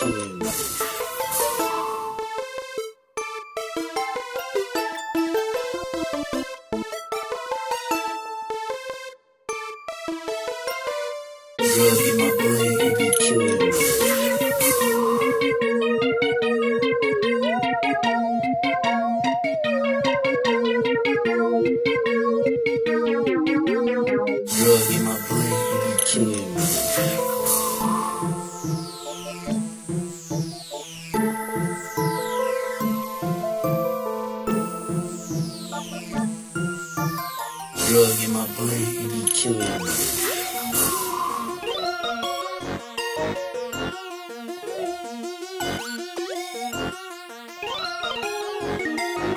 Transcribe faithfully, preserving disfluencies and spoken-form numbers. Cheers. Drug in my blood, it be cheers. Drug in my blood, it be cheers. Drug in my blood, it be chillin'. Thank you.